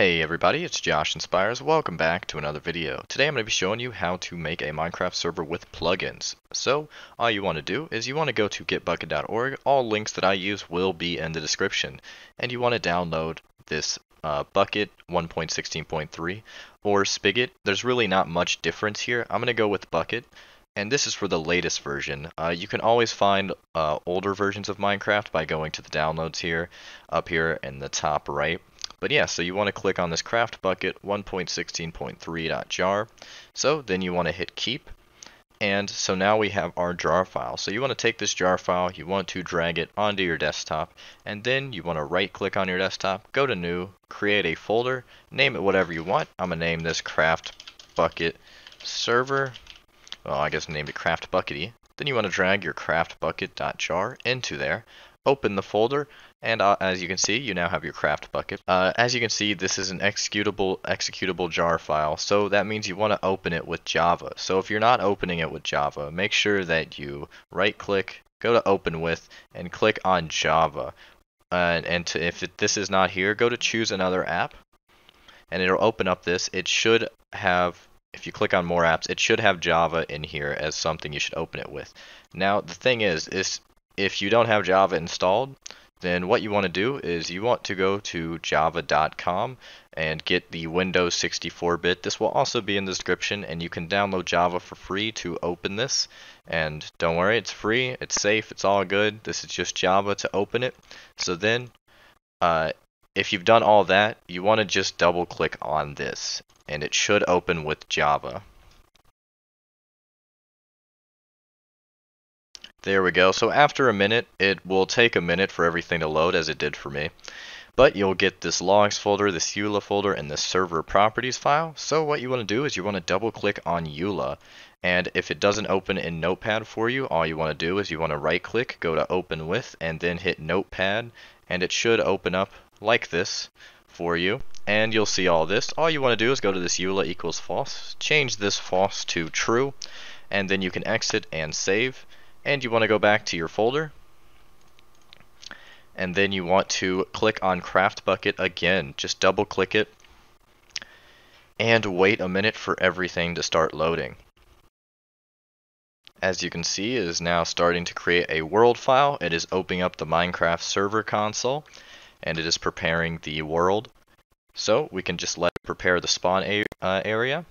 Hey everybody, it's JoshInspires. Welcome back to another video. Today I'm going to be showing you how to make a Minecraft server with plugins. So all you want to do is you want to go to getbukkit.org. All links that I use will be in the description. And you want to download this Bukkit 1.16.3 or Spigot. There's really not much difference here. I'm going to go with Bukkit. And this is for the latest version. You can always find older versions of Minecraft by going to the downloads here, up here in the top right. But yeah, so you want to click on this CraftBukkit 1.16.3.jar. So then you want to hit keep. And so now we have our jar file. So you want to take this jar file, you want to drag it onto your desktop, and then you want to right click on your desktop, go to new, create a folder, name it whatever you want. I'm going to name this CraftBukkit server. Well, I guess I named it CraftBukkity. Then you want to drag your CraftBukkit.jar into there. Open the folder, and as you can see, you now have your CraftBukkit. As you can see, this is an executable jar file, so that means you want to open it with Java. So if you're not opening it with Java, make sure that you right-click, go to Open With, and click on Java. If this is not here, go to Choose Another App, and it'll open up this. It should have... If you click on More Apps, it should have Java in here as something you should open it with. Now, the thing is if you don't have Java installed, then what you want to do is you want to go to java.com and get the Windows 64-bit. This will also be in the description, and you can download Java for free to open this. And don't worry, it's free, it's safe, it's all good. This is just Java to open it. So then, if you've done all that, you want to just double-click on this, and it should open with Java. There we go. So after a minute, it will take a minute for everything to load as it did for me. But you'll get this logs folder, this EULA folder, and this server properties file. So what you want to do is you want to double click on EULA. And if it doesn't open in Notepad for you, all you want to do is you want to right click, go to Open With, and then hit Notepad. And it should open up like this for you. And you'll see all this. All you want to do is go to this EULA equals false, change this false to true, and then you can exit and save. And you want to go back to your folder, and then you want to click on CraftBukkit again. Just double click it and wait a minute for everything to start loading. As you can see, it is now starting to create a world file. It is opening up the Minecraft server console, and it is preparing the world. So we can just let it prepare the spawn area.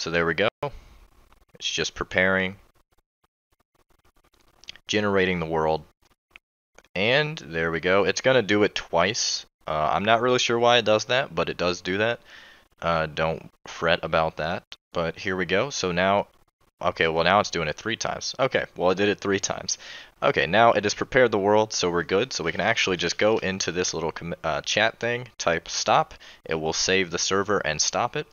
So there we go. It's just preparing, generating the world, and there we go. It's gonna do it twice. I'm not really sure why it does that, but it does do that. Don't fret about that. But here we go. So now, okay, well now it's doing it three times. Okay, well it did it three times. Okay, now it has prepared the world, so we're good. So we can actually just go into this little chat thing, type stop. It will save the server and stop it.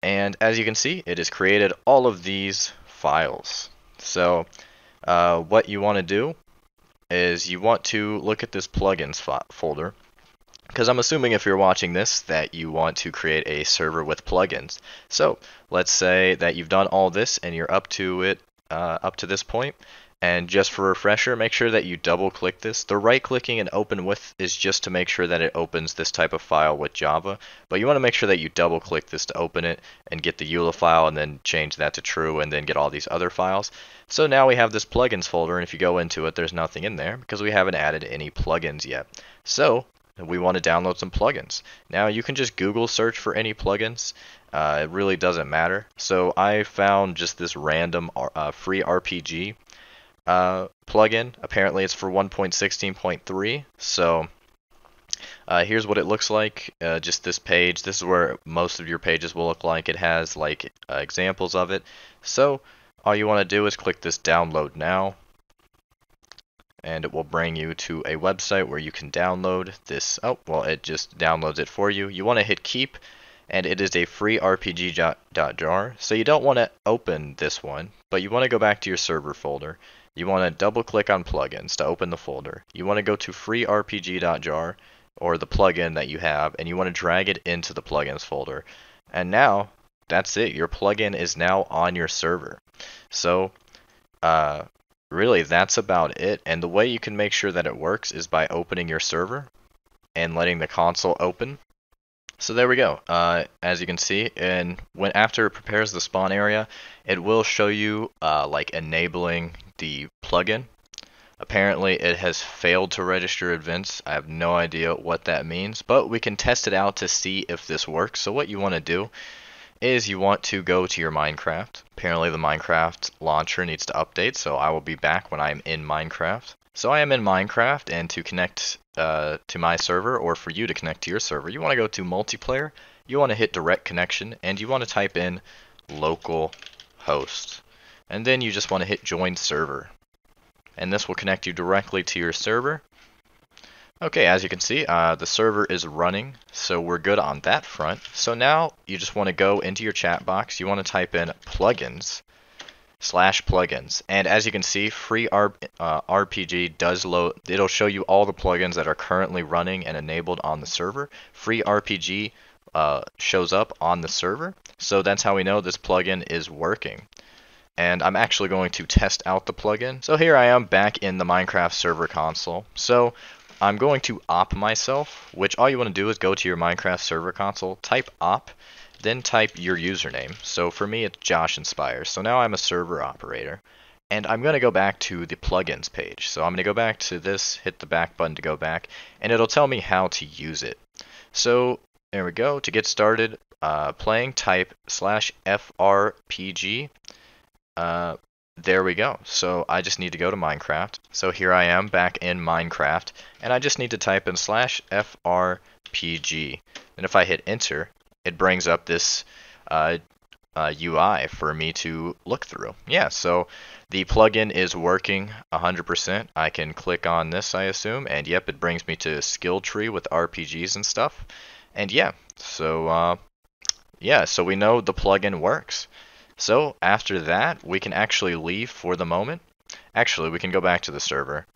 And as you can see, it has created all of these files. So what you want to do is you want to look at this plugins folder, because I'm assuming if you're watching this that you want to create a server with plugins. So let's say that you've done all this and you're up to it, up to this point. And just for a refresher, make sure that you double click this. The right clicking and open with is just to make sure that it opens this type of file with Java. But you want to make sure that you double click this to open it and get the EULA file and then change that to true and then get all these other files. So now we have this plugins folder, and if you go into it, there's nothing in there because we haven't added any plugins yet. So we want to download some plugins. Now you can just Google search for any plugins. It really doesn't matter. So I found just this random FreeRPG plugin. Apparently it's for 1.16.3, so here's what it looks like. Just this page, this is where most of your pages will look like. It has like examples of it. So all you want to do is click this download now, and it will bring you to a website where you can download this. Oh, well, it just downloads it for you. You want to hit keep, and it is a free rpg.jar, so you don't want to open this one, but you want to go back to your server folder. You want to double click on plugins to open the folder. You want to go to freerpg.jar, or the plugin that you have, and you want to drag it into the plugins folder. And now that's it. Your plugin is now on your server. So really that's about it. And the way you can make sure that it works is by opening your server and letting the console open. So there we go. As you can see, and when after it prepares the spawn area, it will show you like enabling the plugin. Apparently it has failed to register events. I have no idea what that means, but we can test it out to see if this works. So what you want to do is you want to go to your Minecraft. Apparently the Minecraft launcher needs to update, so I will be back when I'm in Minecraft. So I am in Minecraft, and to connect to my server, or for you to connect to your server, you want to go to multiplayer, you want to hit direct connection, and you want to type in localhost. And then you just want to hit join server. And this will connect you directly to your server. Okay, as you can see, the server is running, so we're good on that front. So now you just want to go into your chat box, you want to type in plugins/plugins, and as you can see, FreeRPG does load. It'll show you all the plugins that are currently running and enabled on the server. FreeRPG shows up on the server, so that's how we know this plugin is working. And I'm actually going to test out the plugin. So here I am back in the Minecraft server console. So I'm going to op myself, which all you want to do is go to your Minecraft server console, type op, then type your username. So for me, it's JoshInspires. So now I'm a server operator, and I'm going to go back to the plugins page. So I'm going to go back to this, hit the back button to go back, and it'll tell me how to use it. So there we go. To get started playing, type /FRPG. There we go. So I just need to go to Minecraft. So here I am back in Minecraft, and I just need to type in /FRPG. And if I hit enter, it brings up this UI for me to look through. Yeah, so the plugin is working 100%. I can click on this, I assume, and yep, it brings me to a skill tree with RPGs and stuff. And yeah, so we know the plugin works. So after that, we can actually leave for the moment. Actually, we can go back to the server.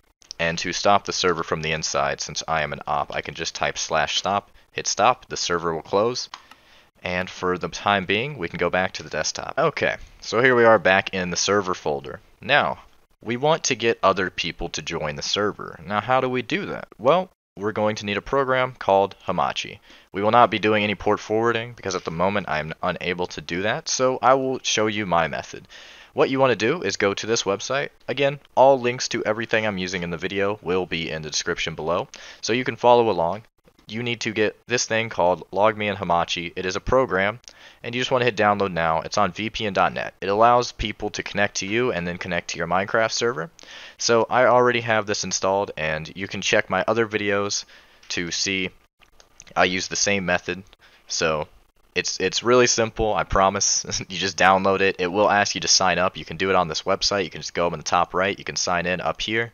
And to stop the server from the inside, since I am an op, I can just type /stop, hit stop, the server will close. And for the time being, we can go back to the desktop. Okay, so here we are back in the server folder. Now, we want to get other people to join the server. Now, how do we do that? Well, we're going to need a program called Hamachi. We will not be doing any port forwarding because at the moment I'm unable to do that, so I will show you my method. What you want to do is go to this website. Again, all links to everything I'm using in the video will be in the description below, so you can follow along. You need to get this thing called LogMeIn Hamachi. It is a program, and you just want to hit download now. It's on VPN.net. It allows people to connect to you and then connect to your Minecraft server. So I already have this installed, and you can check my other videos to see I use the same method. So it's really simple, I promise. You just download it. It will ask you to sign up. You can do it on this website. You can just go up in the top right. You can sign in up here.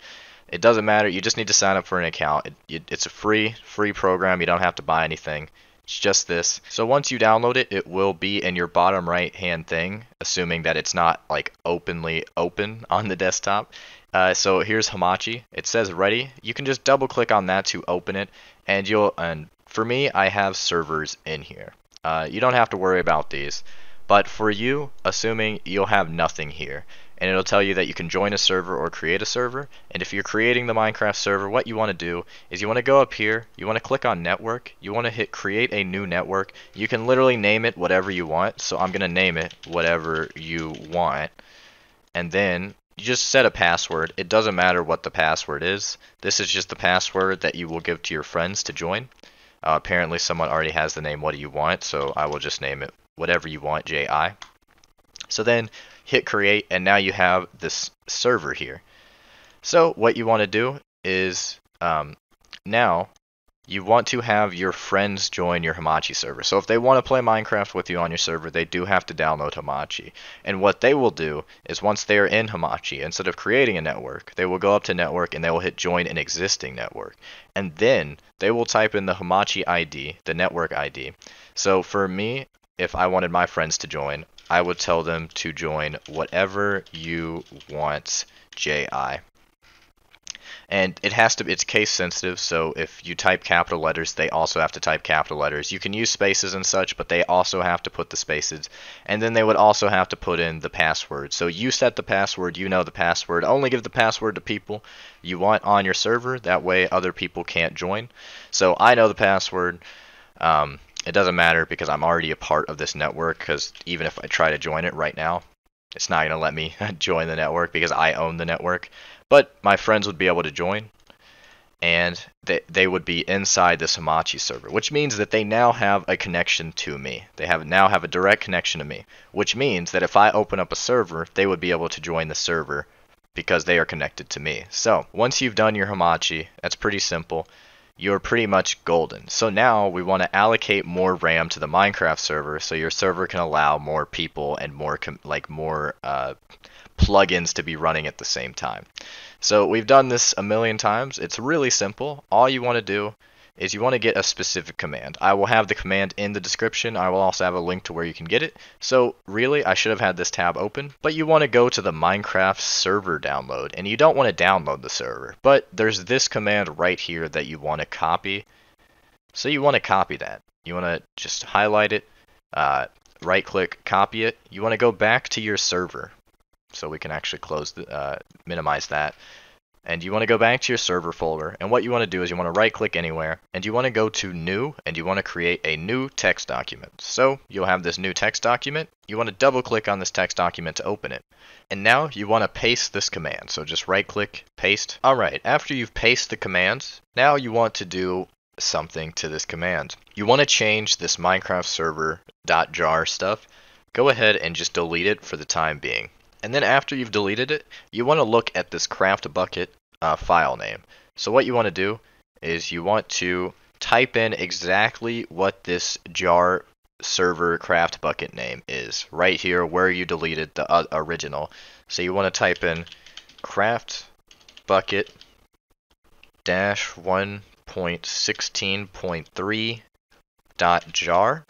It doesn't matter, you just need to sign up for an account. It's a free program, you don't have to buy anything. It's just this. So once you download it, it will be in your bottom right hand thing, assuming that it's not like openly open on the desktop. So here's Hamachi, it says ready. You can just double click on that to open it, and for me, I have servers in here. You don't have to worry about these. But for you, assuming you'll have nothing here, and it'll tell you that you can join a server or create a server. And if you're creating the Minecraft server, what you want to do is you want to go up here, you want to click on network, you want to hit create a new network. You can literally name it whatever you want, so I'm going to name it whatever you want. And then you just set a password. It doesn't matter what the password is. This is just the password that you will give to your friends to join. Apparently someone already has the name what do you want, so I will just name it whatever you want, JI. So then hit create, and now you have this server here. So what you want to do is now you want to have your friends join your Hamachi server. So if they want to play Minecraft with you on your server, they do have to download Hamachi. And what they will do is once they are in Hamachi, instead of creating a network, they will go up to network and they will hit join an existing network. And then they will type in the Hamachi ID, the network ID. So for me, if I wanted my friends to join, I would tell them to join whatever you want, JI. And it has to, it's case sensitive, so if you type capital letters, they also have to type capital letters. You can use spaces and such, but they also have to put the spaces. And then they would also have to put in the password. So you set the password, you know the password. Only give the password to people you want on your server. That way other people can't join. So I know the password. It doesn't matter because I'm already a part of this network, because even if I try to join it right now, it's not going to let me join the network because I own the network. But my friends would be able to join, and they would be inside this Hamachi server, which means that they now have a connection to me. They now have a direct connection to me, which means that if I open up a server, they would be able to join the server because they are connected to me. So once you've done your Hamachi, that's pretty simple. You're pretty much golden. So now we want to allocate more RAM to the Minecraft server, so your server can allow more people and more plugins to be running at the same time. So we've done this a million times. It's really simple. All you want to do is you want to get a specific command. I will have the command in the description. I will also have a link to where you can get it. So really, I should have had this tab open, but you want to go to the Minecraft server download, and you don't want to download the server, but there's this command right here that you want to copy. So you want to copy that. You want to just highlight it, right click, copy it. You want to go back to your server. So we can actually close the, minimize that. And you want to go back to your server folder, and what you want to do is you want to right click anywhere, and you want to go to new, and you want to create a new text document. So you'll have this new text document. You want to double click on this text document to open it. And now you want to paste this command. So just right click, paste. All right, after you've pasted the commands, now you want to do something to this command. You want to change this Minecraft server.jar stuff. Go ahead and just delete it for the time being. And then after you've deleted it, you want to look at this CraftBukkit file name. So what you want to do is you want to type in exactly what this jar server CraftBukkit name is right here where you deleted the original. So you want to type in CraftBukkit-1.16.3.jar,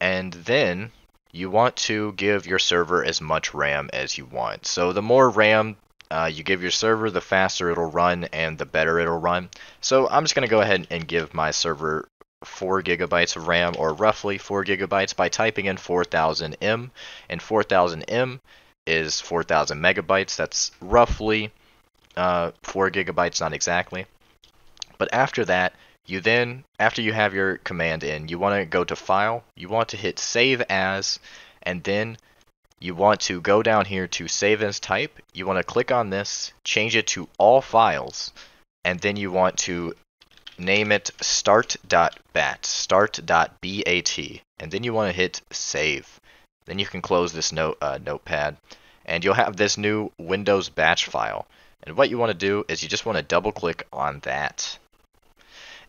and then you want to give your server as much RAM as you want. So the more RAM you give your server, the faster it'll run and the better it'll run. So I'm just going to go ahead and give my server 4 GB of RAM, or roughly 4 GB, by typing in 4000M. And 4000M is 4000 MB. That's roughly 4 GB, not exactly. But after that, you then, after you have your command in, you want to go to File, you want to hit Save As, and then you want to go down here to Save As Type. You want to click on this, change it to All Files, and then you want to name it start.bat, start.bat, and then you want to hit Save. Then you can close this notepad, and you'll have this new Windows batch file. And what you want to do is you just want to double click on that.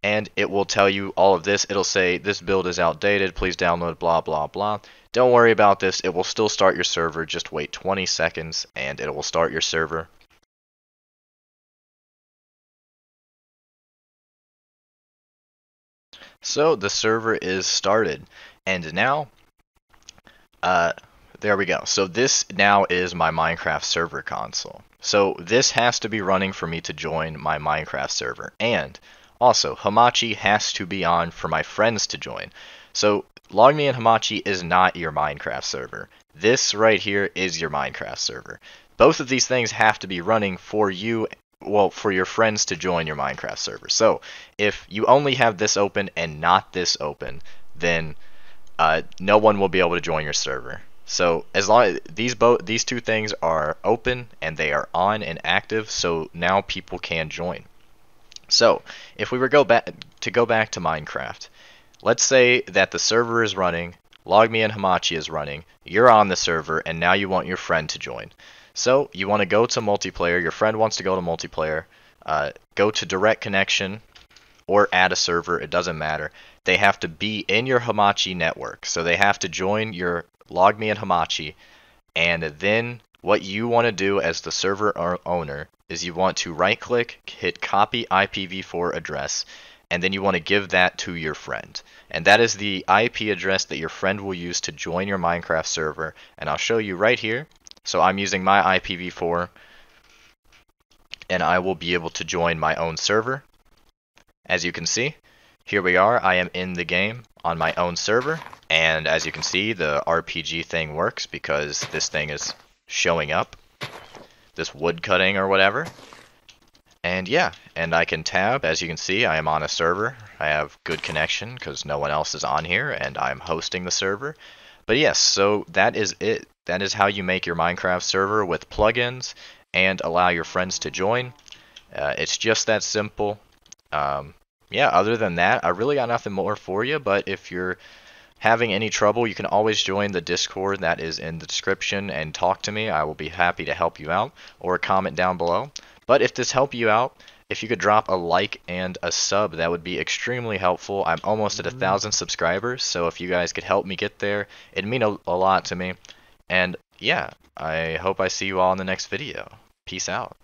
And it will tell you all of this. It'll say this build is outdated, please download blah blah blah. Don't worry about this, it will still start your server, just wait 20 seconds and it will start your server. So the server is started, and now there we go. So this now is my Minecraft server console. So this has to be running for me to join my Minecraft server, and also, Hamachi has to be on for my friends to join. So, LogMeIn Hamachi is not your Minecraft server. This right here is your Minecraft server. Both of these things have to be running for you, well, for your friends to join your Minecraft server. So, if you only have this open and not this open, then no one will be able to join your server. So as long as these two things are open and they are on and active, so now people can join. So if we were go back to Minecraft, let's say that the server is running, LogMeIn Hamachi is running, you're on the server, and now you want your friend to join. So you want to go to multiplayer, your friend wants to go to multiplayer, go to direct connection, or add a server, it doesn't matter. They have to be in your Hamachi network, so they have to join your LogMeIn Hamachi, and then what you want to do as the server owner is you want to right click, hit copy IPv4 address, and then you want to give that to your friend. And that is the IP address that your friend will use to join your Minecraft server. And I'll show you right here. So I'm using my IPv4, and I will be able to join my own server. As you can see, here we are. I am in the game on my own server. And as you can see, the RPG thing works because this thing is showing up, this wood cutting or whatever, And yeah, and I can tab. As you can see, I am on a server. I have good connection because no one else is on here, and I'm hosting the server. But yes, so that is it. That is how you make your Minecraft server with plugins and allow your friends to join. It's just that simple. Yeah, other than that, I really got nothing more for you, but if you're having any trouble, you can always join the Discord that is in the description and talk to me. I will be happy to help you out, or comment down below. But if this helped you out, if you could drop a like and a sub, that would be extremely helpful. I'm almost at 1,000 subscribers, so if you guys could help me get there, it'd mean a lot to me. And yeah, I hope I see you all in the next video. Peace out.